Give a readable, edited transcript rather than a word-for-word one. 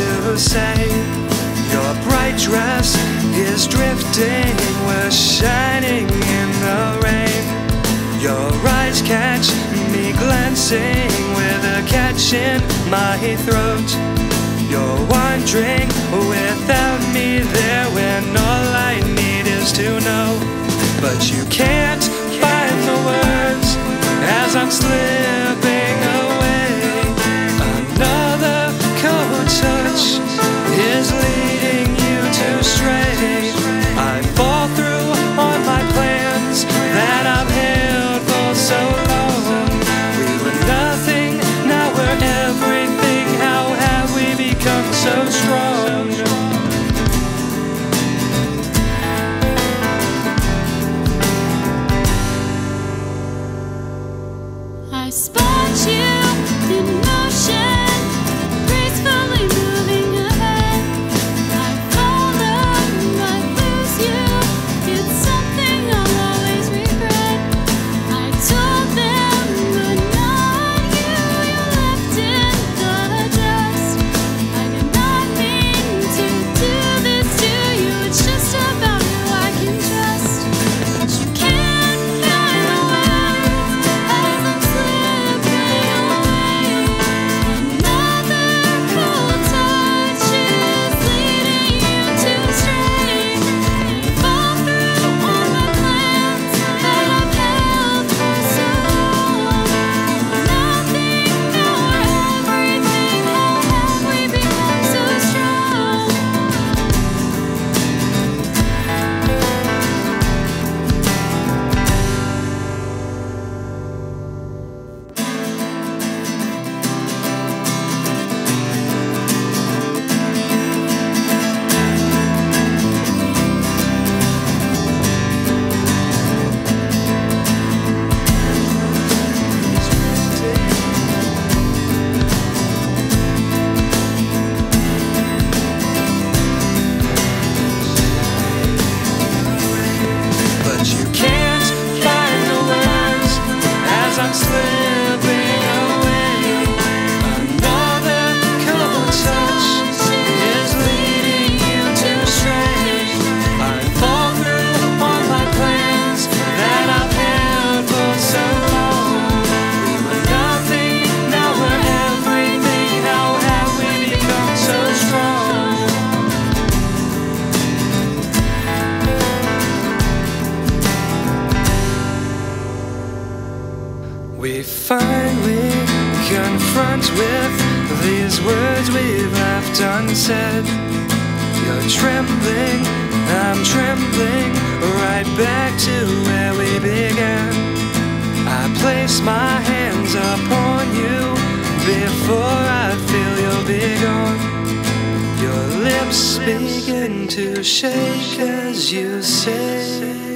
to say. Your bright dress is drifting, we're shining in the rain. Your eyes catch me glancing with a catch in my throat. You're wandering without me there when all I need is to know. But you can't find the words as I'm slipping away. Is leading you to stray. I fall through on my plans that I've held for so long. We were nothing, now we're everything. How have we become so strong? I spot you in motion, gracefully moving ahead. I follow, I lose you. It's something I'll always regret. I told them, but not you. You left in the dust. I did not mean to do this to you. It's just about you I can trust. But you can't find a way as I'm slipping away. Another cold touch is leading you to stray. You fall through all my plans that I've held for so long. Nothing, now or everything. How have we become so strong? But you can't find the words as I'm slipping away. Another cold touch is leading you to stray. I fall through all my plans that I've held for so long. We were nothing, now we're everything. How have we become so strong? We finally confront with these words we've left unsaid. You're trembling, I'm trembling, right back to where we began. I place my hands upon you before I feel you'll be gone. Your lips begin to shake as you say